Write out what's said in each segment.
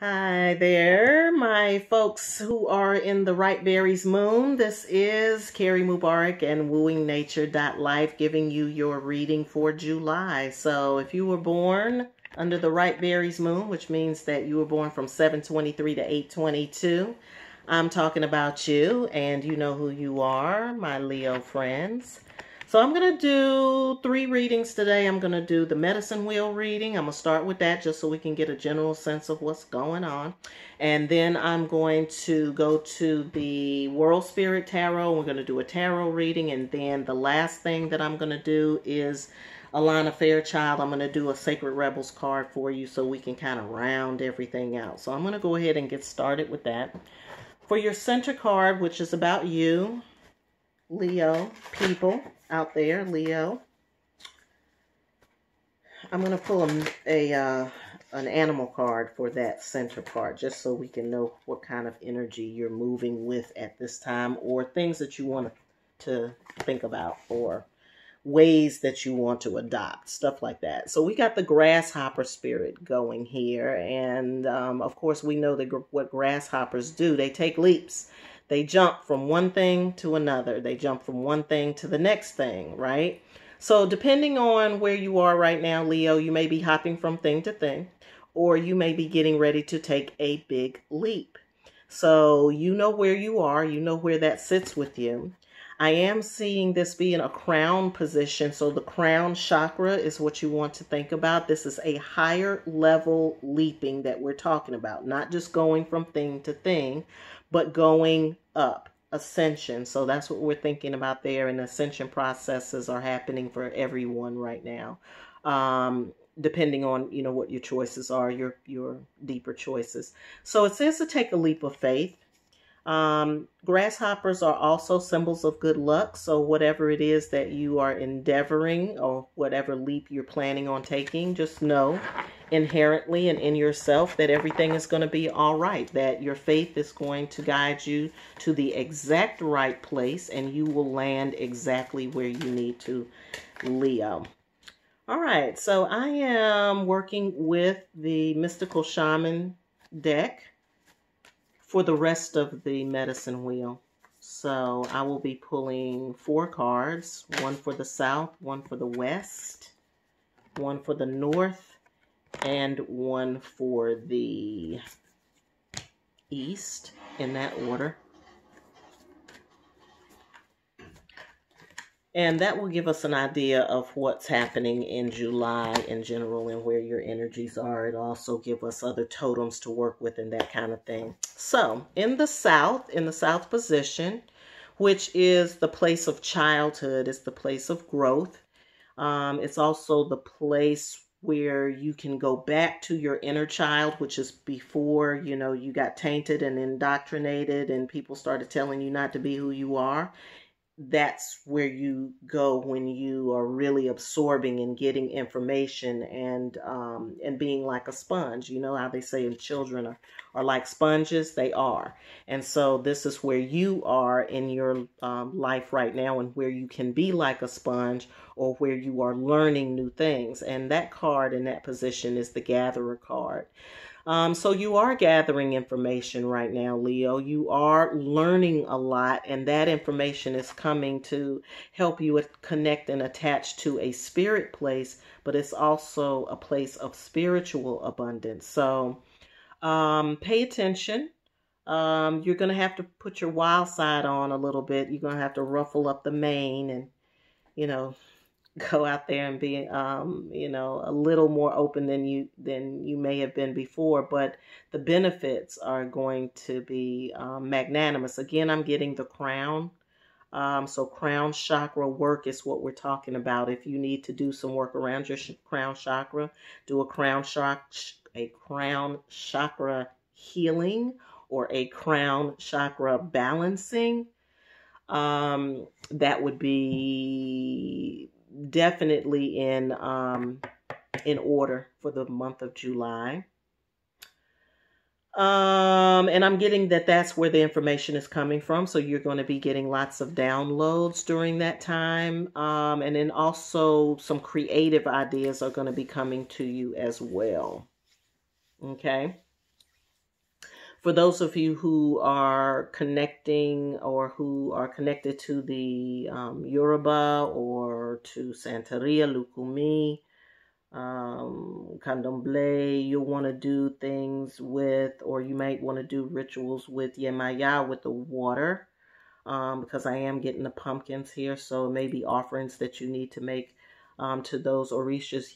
Hi there, my folks who are in the Ripe Berries moon. This is Carrie Mubarak and wooingnature.life giving you your reading for July. So if you were born under the Ripe Berries moon, which means that you were born from 7/23 to 8/22, I'm talking about you, and you know who you are, my Leo friends. So I'm going to do three readings today. I'm going to do the Medicine Wheel reading. I'm going to start with that just so we can get a general sense of what's going on. And then I'm going to go to the World Spirit Tarot. We're going to do a tarot reading. And then the last thing that I'm going to do is Alana Fairchild. I'm going to do a Sacred Rebels card for you so we can kind of round everything out. So I'm going to go ahead and get started with that. For your center card, which is about you, Leo people out there, Leo. I'm going to pull an animal card for that center part, just so we can know what kind of energy you're moving with at this time, or things that you want to think about, or ways that you want to adopt, stuff like that. So we got the grasshopper spirit going here. And of course, we know that what grasshoppers do, they take leaps. They jump from one thing to another. They jump from one thing to the next thing, right? So depending on where you are right now, Leo, you may be hopping from thing to thing, or you may be getting ready to take a big leap. So you know where you are. You know where that sits with you. I am seeing this being a crown position. So the crown chakra is what you want to think about. This is a higher level leaping that we're talking about, not just going from thing to thing, but going up, ascension. So that's what we're thinking about there. And ascension processes are happening for everyone right now. Depending on, you know, what your choices are, your deeper choices. So it says to take a leap of faith. Grasshoppers are also symbols of good luck. So whatever it is that you are endeavoring, or whatever leap you're planning on taking, just know inherently and in yourself that everything is going to be all right, that your faith is going to guide you to the exact right place, and you will land exactly where you need to, Leo. All right, so I am working with the Mystical Shaman deck for the rest of the Medicine Wheel. So I will be pulling four cards, one for the south, one for the west, one for the north, and one for the east, in that order. And that will give us an idea of what's happening in July in general and where your energies are. It'll also give us other totems to work with and that kind of thing. So in the south position, which is the place of childhood, it's the place of growth. It's also the place where you can go back to your inner child, which is before, you know, you got tainted and indoctrinated and people started telling you not to be who you are. That's where you go when you are really absorbing and getting information and being like a sponge. You know how they say children are like sponges? They are. And so this is where you are in your life right now, and where you can be like a sponge, or where you are learning new things. And that card in that position is the Gatherer card. So you are gathering information right now, Leo. You are learning a lot, and that information is coming to help you connect and attach to a spirit place, but it's also a place of spiritual abundance. So pay attention. You're going to have to put your wild side on a little bit. You're going to have to ruffle up the mane and, you know, go out there and be, you know, a little more open than you may have been before, but the benefits are going to be magnanimous. Again, I'm getting the crown. So crown chakra work is what we're talking about. If you need to do some work around your crown chakra, do a crown chakra healing or a crown chakra balancing. That would be definitely in order for the month of July. And I'm getting that that's where the information is coming from. So you're going to be getting lots of downloads during that time. And then also some creative ideas are going to be coming to you as well. Okay. For those of you who are connecting or who are connected to the Yoruba or to Santeria, Lukumi, Candomblé, you'll want to do things with, or you might want to do rituals with Yemaya, with the water, because I am getting the pumpkins here, so maybe offerings that you need to make to those Orishas.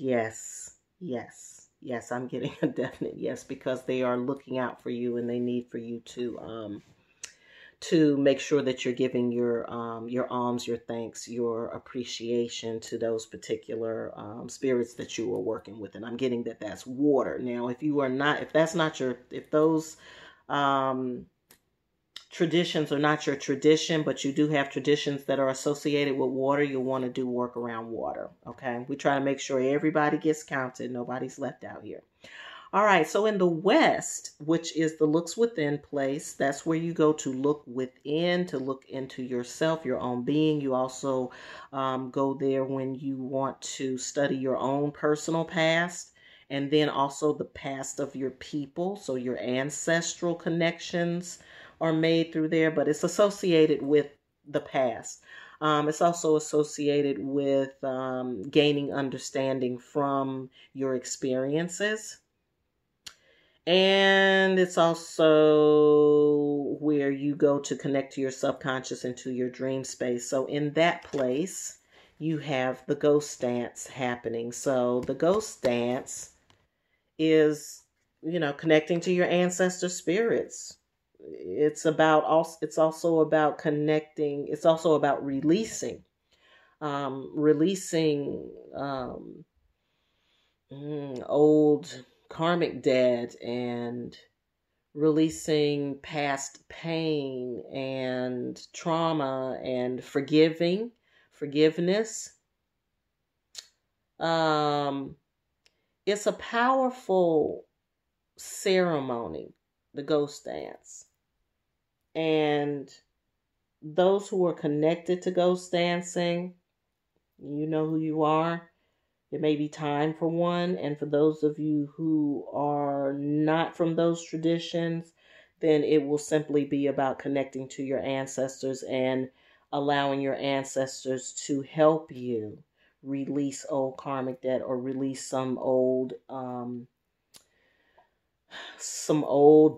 Yes, I'm getting a definite yes, because they are looking out for you and they need for you to make sure that you're giving your alms, your thanks, your appreciation to those particular spirits that you are working with. And I'm getting that that's water. Now, if you are not, if that's not your, if those traditions are not your tradition, but you do have traditions that are associated with water, you'll want to do work around water. Okay. We try to make sure everybody gets counted. Nobody's left out here. All right, so in the West, which is the looks within place, that's where you go to look within, to look into yourself, your own being. You also go there when you want to study your own personal past, and then also the past of your people. So your ancestral connections are made through there, but it's associated with the past. It's also associated with gaining understanding from your experiences. And it's also where you go to connect to your subconscious and to your dream space. So in that place, you have the ghost dance happening. So the ghost dance is, you know, connecting to your ancestor spirits. It's about also, it's also about connecting. It's also about releasing, old karmic debt and releasing past pain and trauma and forgiveness. It's a powerful ceremony, the ghost dance, and those who are connected to ghost dancing, you know who you are. It may be time for one. And for those of you who are not from those traditions, then it will simply be about connecting to your ancestors and allowing your ancestors to help you release old karmic debt or release some old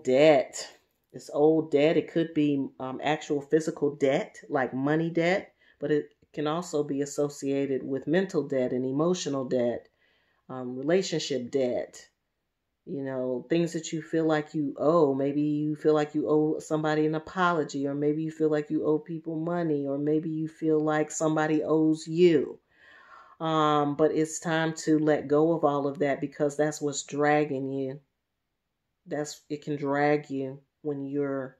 debt. It's old debt. It could be actual physical debt, like money debt, but it can also be associated with mental debt and emotional debt, relationship debt, you know, things that you feel like you owe. Maybe you feel like you owe somebody an apology, or maybe you feel like you owe people money, or maybe you feel like somebody owes you. But it's time to let go of all of that, because that's what's dragging you. That's, it can drag you when you're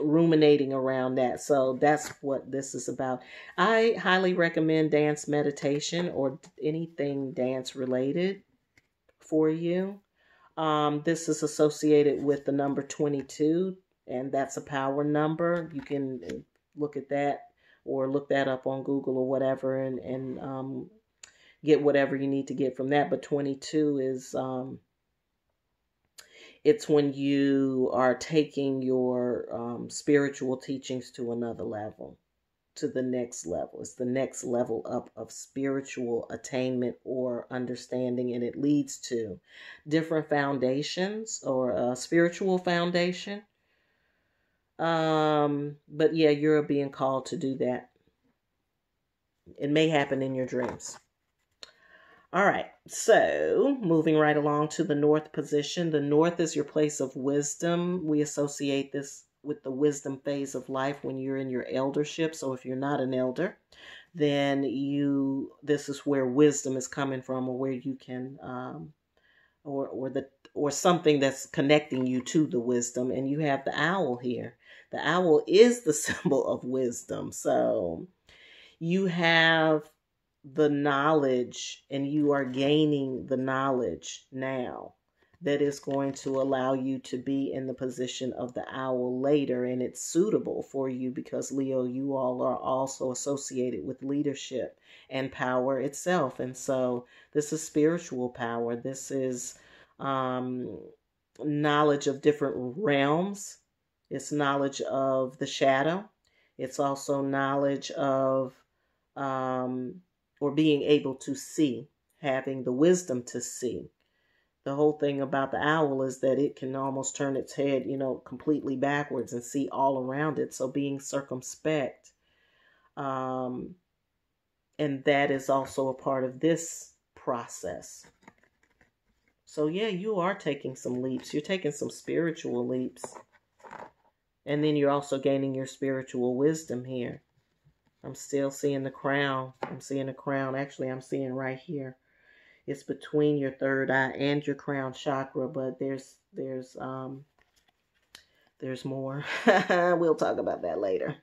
ruminating around that. So that's what this is about. I highly recommend dance meditation or anything dance related for you. This is associated with the number 22, and that's a power number. You can look at that or look that up on Google or whatever, and get whatever you need to get from that. But 22 is, it's when you are taking your spiritual teachings to another level, to the next level. It's the next level up of spiritual attainment or understanding, and it leads to different foundations or a spiritual foundation. But yeah, you're being called to do that. It may happen in your dreams. All right, so moving right along to the North position. The North is your place of wisdom. We associate this with the wisdom phase of life when you're in your eldership. So if you're not an elder, then you, this is where wisdom is coming from, or where you can, or something that's connecting you to the wisdom. And you have the owl here. The owl is the symbol of wisdom. So you have the knowledge, and you are gaining the knowledge now that is going to allow you to be in the position of the owl later. And it's suitable for you because, Leo, you all are also associated with leadership and power itself. And so this is spiritual power. This is knowledge of different realms. It's knowledge of the shadow. It's also knowledge of or being able to see, having the wisdom to see. The whole thing about the owl is that it can almost turn its head, you know, completely backwards and see all around it. So being circumspect. And that is also a part of this process. So yeah, you are taking some leaps. You're taking some spiritual leaps. And then you're also gaining your spiritual wisdom here. I'm still seeing the crown. I'm seeing a crown. Actually, I'm seeing right here. It's between your third eye and your crown chakra, but there's more. We'll talk about that later.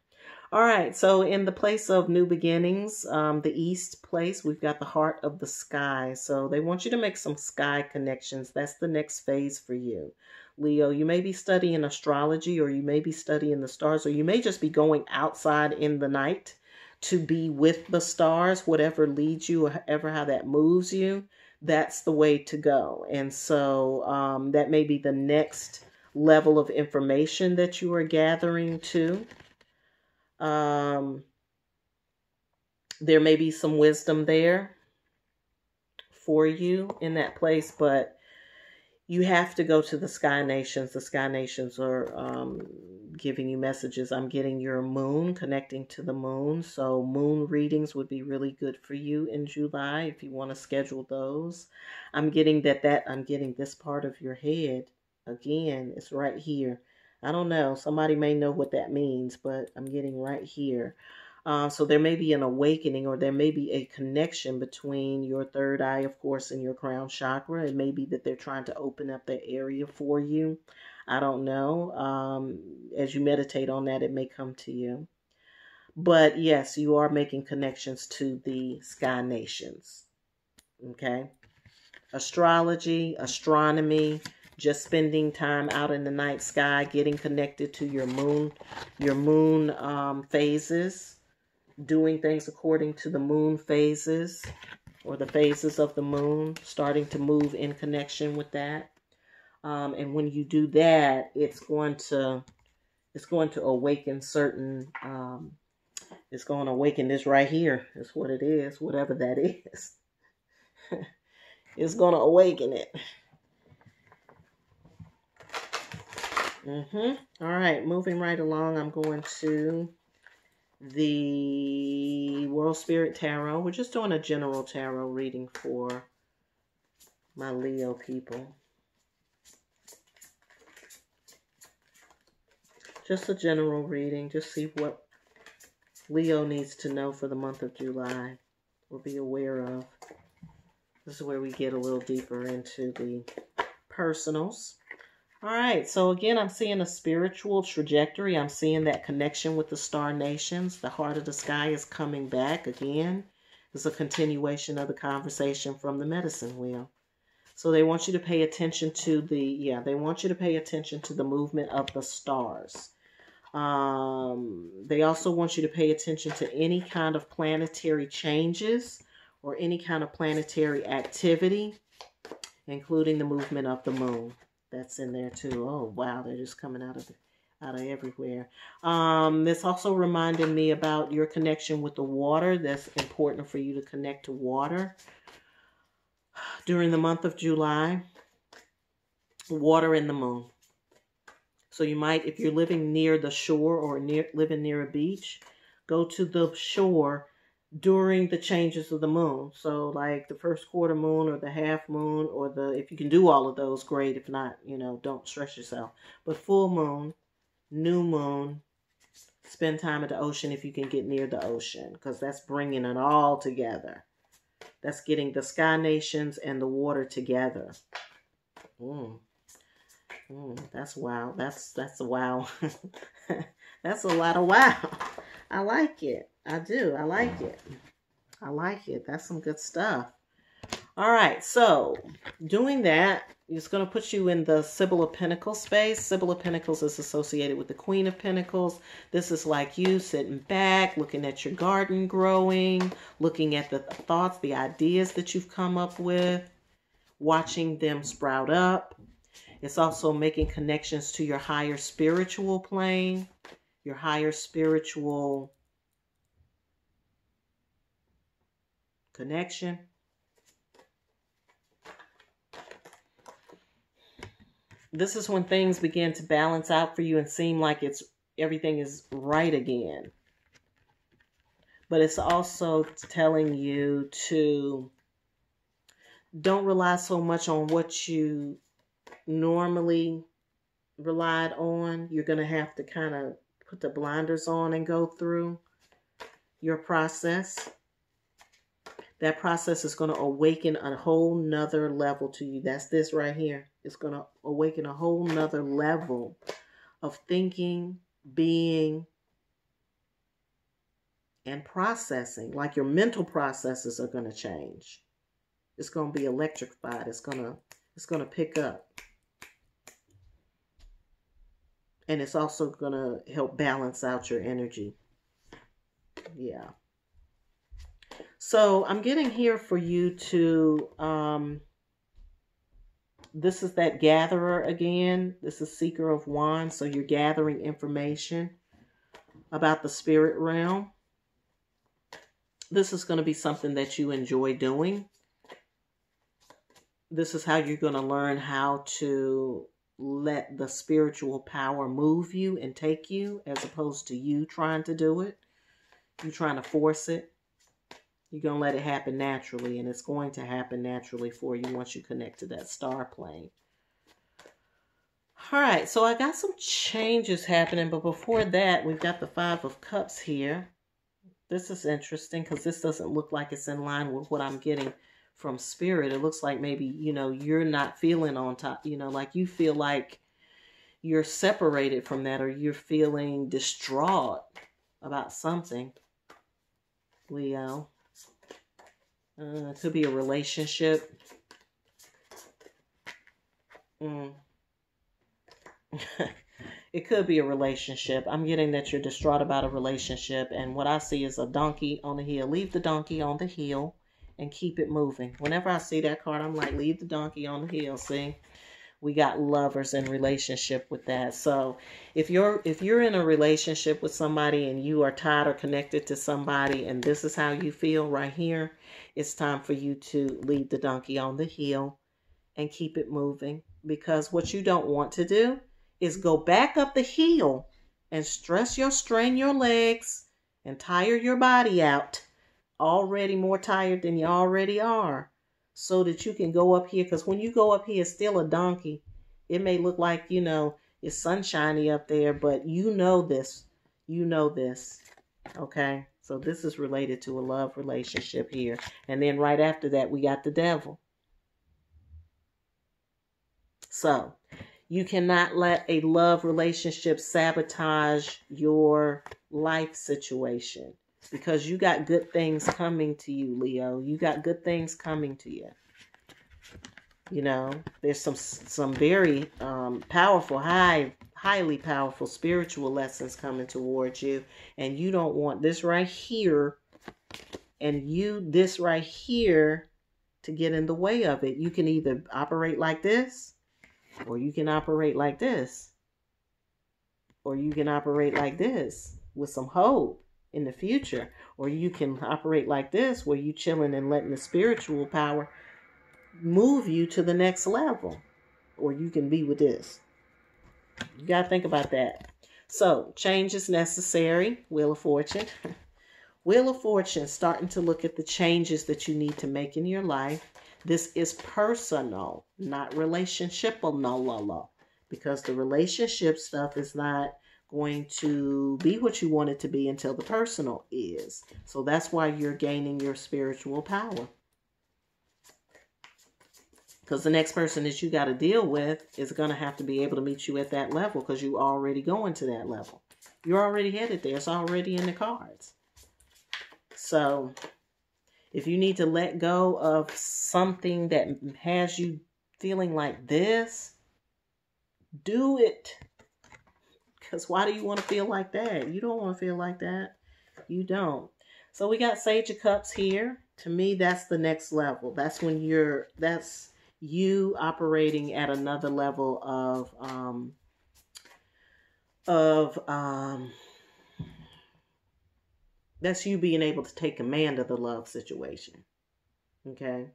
All right. So in the place of new beginnings, the east place, we've got the heart of the sky. So they want you to make some sky connections. That's the next phase for you, Leo. You may be studying astrology, or you may be studying the stars, or you may just be going outside in the night to be with the stars, whatever leads you, however how that moves you, that's the way to go. And so that may be the next level of information that you are gathering too. There may be some wisdom there for you in that place, but you have to go to the Sky Nations. The Sky Nations are giving you messages. I'm getting your moon, connecting to the moon. So moon readings would be really good for you in July if you want to schedule those. I'm getting I'm getting this part of your head. Again, it's right here. I don't know. Somebody may know what that means, but I'm getting right here. So there may be an awakening, or there may be a connection between your third eye, of course, and your crown chakra. It may be that they're trying to open up that area for you. I don't know. As you meditate on that, it may come to you. But yes, you are making connections to the Sky Nations. Okay. Astrology, astronomy, just spending time out in the night sky, getting connected to your moon phases. Doing things according to the moon phases, or the phases of the moon, starting to move in connection with that. And when you do that, it's going to awaken certain, it's going to awaken this right here. It's what it is, whatever that is. It's going to awaken it. All right, moving right along, I'm going to the World Spirit Tarot. We're just doing a general tarot reading for my Leo people. Just a general reading. Just see what Leo needs to know for the month of July, or be aware of. This is where we get a little deeper into the personals. All right, so again, I'm seeing a spiritual trajectory. I'm seeing that connection with the Star Nations. The heart of the sky is coming back again. It's a continuation of the conversation from the Medicine Wheel. So they want you to pay attention to the movement of the stars. They also want you to pay attention to any kind of planetary changes or any kind of planetary activity, including the movement of the moon. That's in there too. Oh wow, they're just coming out of everywhere. This also reminded me about your connection with the water. That's important for you to connect to water during the month of July. Water and the moon. So you might, if you're living near the shore or living near a beach, go to the shore during the changes of the moon. So like the first quarter moon or the half moon, or if you can do all of those, great. If not, you know, don't stress yourself. But full moon, new moon, spend time at the ocean if you can get near the ocean, because that's bringing it all together. That's getting the Sky Nations and the water together. That's wow. That's a wow. That's a lot of wow. I like it. I do. I like it. I like it. That's some good stuff. All right. So doing that is going to put you in the Sibyl of Pentacles space. Sibyl of Pentacles is associated with the Queen of Pentacles. This is like you sitting back, looking at your garden growing, looking at the thoughts, the ideas that you've come up with, watching them sprout up. It's also making connections to your higher spiritual plane, your higher spiritual connection. This is when things begin to balance out for you and seem like it's everything is right again. But it's also telling you to don't rely so much on what you normally relied on. You're going to have to kind of put the blinders on and go through your process. That process is going to awaken a whole nother level to you. That's this right here. It's going to awaken a whole nother level of thinking, being, and processing. Like your mental processes are going to change. It's going to be electrified. It's going to pick up. And it's also going to help balance out your energy. Yeah. So I'm getting here for you to, this is that gatherer again. This is Seeker of Wands. So you're gathering information about the spirit realm. This is going to be something that you enjoy doing. This is how you're going to learn how to let the spiritual power move you and take you, as opposed to you trying to do it. You trying to force it. You're going to let it happen naturally, and it's going to happen naturally for you once you connect to that star plane. All right, so I got some changes happening, but before that, we've got the Five of Cups here. This is interesting because this doesn't look like it's in line with what I'm getting from spirit. It looks like maybe, you know, you're not feeling on top, you know, like you feel like you're separated from that, or you're feeling distraught about something, Leo. It could be a relationship. It could be a relationship. I'm getting that you're distraught about a relationship. And what I see is a donkey on the hill. Leave the donkey on the hill and keep it moving. Whenever I see that card, I'm like, leave the donkey on the hill. See, we got lovers in relationship with that. So if you're in a relationship with somebody and you are tied or connected to somebody and this is how you feel right here, it's time for you to leave the donkey on the hill and keep it moving, because what you don't want to do is go back up the hill and strain your legs and tire your body out, already more tired than you already are, so that you can go up here. Because when you go up here, it's still a donkey. It may look like, you know, it's sunshiny up there, but you know this. You know this. Okay? So this is related to a love relationship here. And then right after that, we got the devil. So you cannot let a love relationship sabotage your life situation, because you got good things coming to you, Leo. You got good things coming to you. You know, there's some very powerful, highly powerful spiritual lessons coming towards you. And you don't want this right here and this right here to get in the way of it. You can either operate like this, or you can operate like this, or you can operate like this with some hope in the future, or you can operate like this where you chilling and letting the spiritual power move you to the next level, or you can be with this. You got to think about that. So change is necessary. Wheel of Fortune. Wheel of Fortune, starting to look at the changes that you need to make in your life. This is personal, not relationshipal, because the relationship stuff is not going to be what you want it to be until the personal is. So that's why you're gaining your spiritual power, because the next person that you got to deal with is going to have to be able to meet you at that level, because you already going to that level. You're already headed there. It's already in the cards. So if you need to let go of something that has you feeling like this, do it. Because why do you want to feel like that? You don't want to feel like that. You don't. So we got Sage of Cups here. To me, that's the next level. That's when you're, that's you operating at another level of that's you being able to take command of the love situation, okay?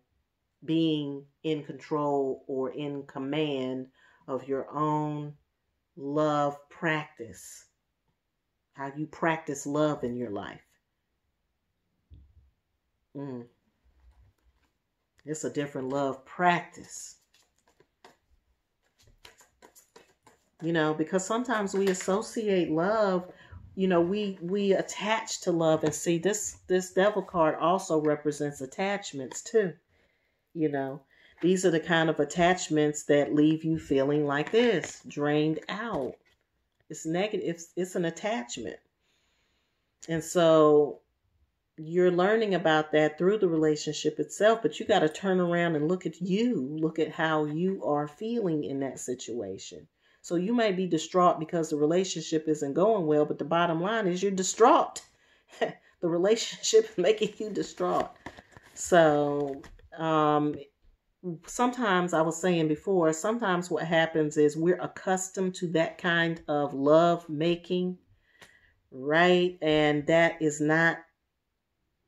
Being in control or in command of your own love practice, how you practice love in your life. It's a different love practice. You know, because sometimes we associate love, you know, we attach to love. And see, this devil card also represents attachments too. You know, these are the kind of attachments that leave you feeling like this, drained out. It's negative. It's an attachment. And so you're learning about that through the relationship itself, but you got to turn around and look at you, look at how you are feeling in that situation. So you might be distraught because the relationship isn't going well, but the bottom line is you're distraught. The relationship is making you distraught. So sometimes, I was saying before, sometimes what happens is we're accustomed to that kind of love making, right? And that is not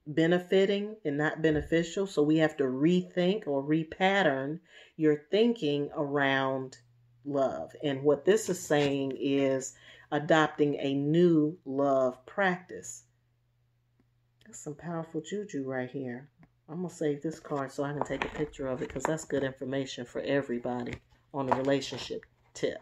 benefiting and not beneficial. So we have to rethink or repattern your thinking around love. And what this is saying is adopting a new love practice. That's some powerful juju right here. I'm going to save this card so I can take a picture of it, because that's good information for everybody on the relationship tip.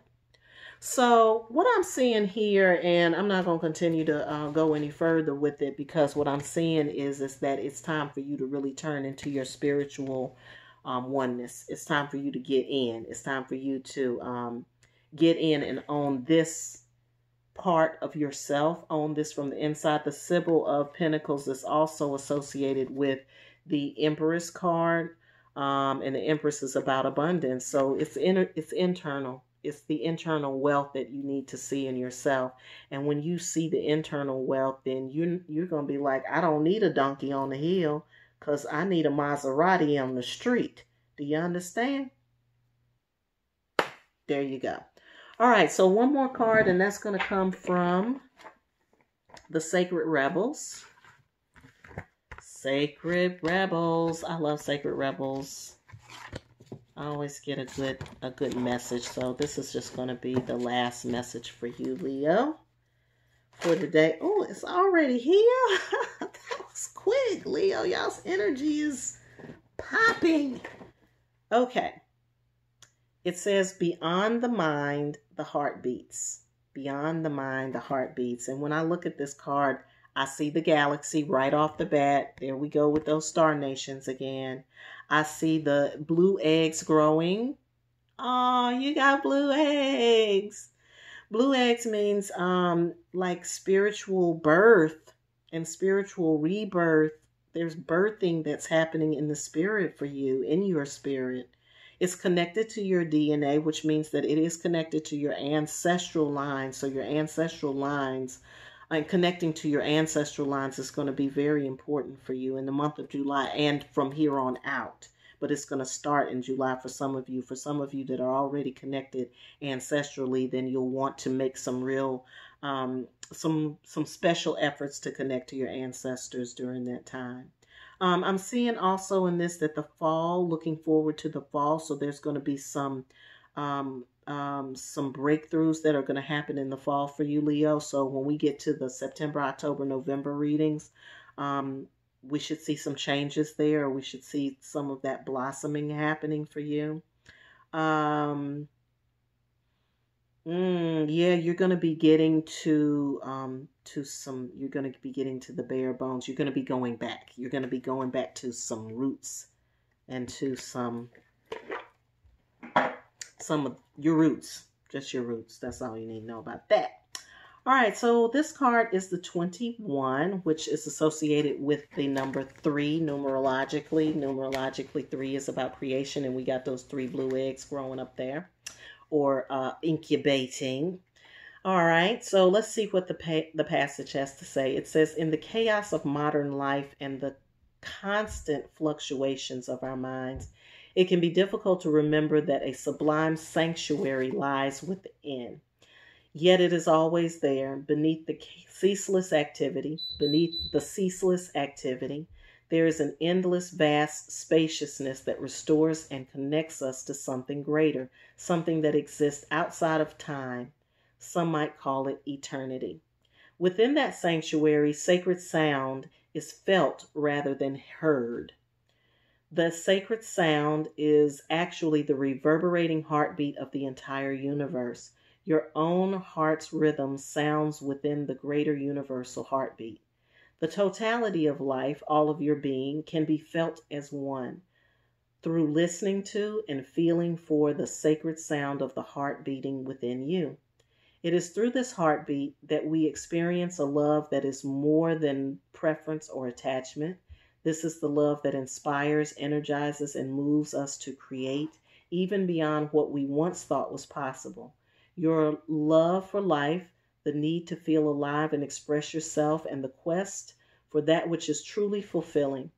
So what I'm seeing here, and I'm not going to continue to go any further with it, because what I'm seeing is that it's time for you to really turn into your spiritual oneness. It's time for you to get in. It's time for you to get in and own this part of yourself, own this from the inside. The Sibyl of Pentacles is also associated with the Empress card, and the Empress is about abundance. So it's internal. It's the internal wealth that you need to see in yourself. And when you see the internal wealth, then you're going to be like, I don't need a donkey on the hill, because I need a Maserati on the street. Do you understand? There you go. All right, so one more card, and that's going to come from the Sacred Rebels. Sacred Rebels. I love Sacred Rebels. I always get a good message. So this is just going to be the last message for you, Leo, for today. Oh, it's already here. That was quick, Leo. Y'all's energy is popping. Okay. It says, beyond the mind, the heart beats. Beyond the mind, the heart beats. And when I look at this card, I see the galaxy right off the bat. There we go with those star nations again. I see the blue eggs growing. Oh, you got blue eggs. Blue eggs means like spiritual birth and spiritual rebirth. There's birthing that's happening in the spirit for you, in your spirit. It's connected to your DNA, which means that it is connected to your ancestral line. So your ancestral lines, and connecting to your ancestral lines, is going to be very important for you in the month of July and from here on out. But it's going to start in July for some of you. For some of you that are already connected ancestrally, then you'll want to make some real, some special efforts to connect to your ancestors during that time. I'm seeing also in this that the fall, looking forward to the fall. So there's going to be some breakthroughs that are going to happen in the fall for you, Leo. So when we get to the September, October, November readings, we should see some changes there. We should see some of that blossoming happening for you. Yeah, you're going to be getting you're going to be getting to the bare bones. You're going to be going back. You're going to be going back to some roots and to some of your roots, just your roots. That's all you need to know about that. All right, so this card is the 21, which is associated with the number 3 numerologically. Numerologically, 3 is about creation, and we got those 3 blue eggs growing up there, or incubating. All right, so let's see what the passage has to say. It says, in the chaos of modern life and the constant fluctuations of our minds, It can be difficult to remember that a sublime sanctuary lies within. Yet it is always there, beneath the ceaseless activity, There is an endless, vast spaciousness that restores and connects us to something greater, something that exists outside of time. Some might call it eternity. Within that sanctuary, sacred sound is felt rather than heard. The sacred sound is actually the reverberating heartbeat of the entire universe. Your own heart's rhythm sounds within the greater universal heartbeat. The totality of life, all of your being, can be felt as one through listening to and feeling for the sacred sound of the heart beating within you. It is through this heartbeat that we experience a love that is more than preference or attachment. This is the love that inspires, energizes, and moves us to create, even beyond what we once thought was possible. Your love for life, the need to feel alive and express yourself, and the quest for that which is truly fulfilling.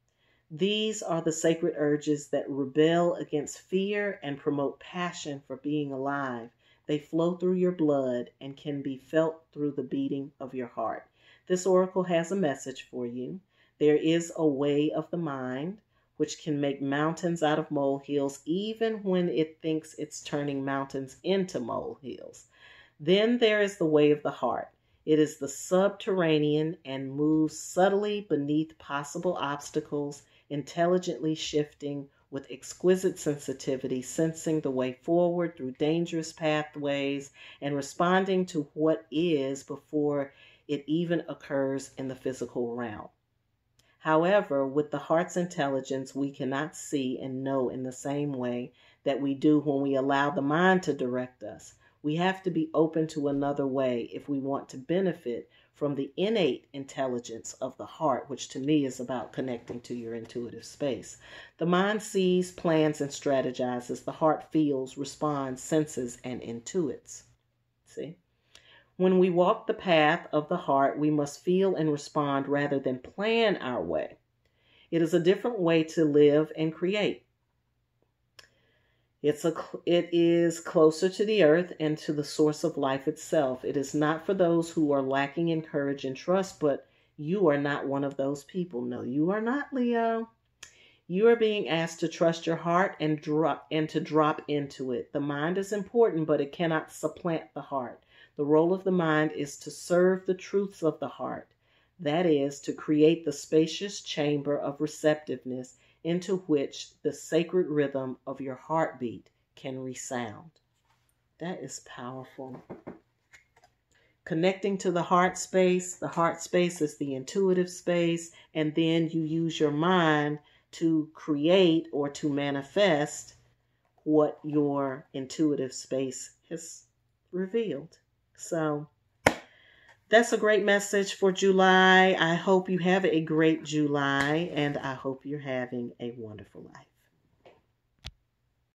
These are the sacred urges that rebel against fear and promote passion for being alive. They flow through your blood and can be felt through the beating of your heart. This oracle has a message for you. There is a way of the mind which can make mountains out of molehills, even when it thinks it's turning mountains into molehills. Then there is the way of the heart. It is the subterranean and moves subtly beneath possible obstacles, intelligently shifting with exquisite sensitivity, sensing the way forward through dangerous pathways and responding to what is before it even occurs in the physical realm. However, with the heart's intelligence, we cannot see and know in the same way that we do when we allow the mind to direct us. We have to be open to another way if we want to benefit from the innate intelligence of the heart, which to me is about connecting to your intuitive space. The mind sees, plans, and strategizes. The heart feels, responds, senses, and intuits. See? When we walk the path of the heart, we must feel and respond rather than plan our way. It is a different way to live and create. It is closer to the earth and to the source of life itself. It is not for those who are lacking in courage and trust, but you are not one of those people. No, you are not, Leo. You are being asked to trust your heart and to drop into it. The mind is important, but it cannot supplant the heart. The role of the mind is to serve the truths of the heart. That is, to create the spacious chamber of receptiveness into which the sacred rhythm of your heartbeat can resound. That is powerful. Connecting to the heart space. The heart space is the intuitive space, and then you use your mind to create or to manifest what your intuitive space has revealed. So that's a great message for July. I hope you have a great July, and I hope you're having a wonderful life.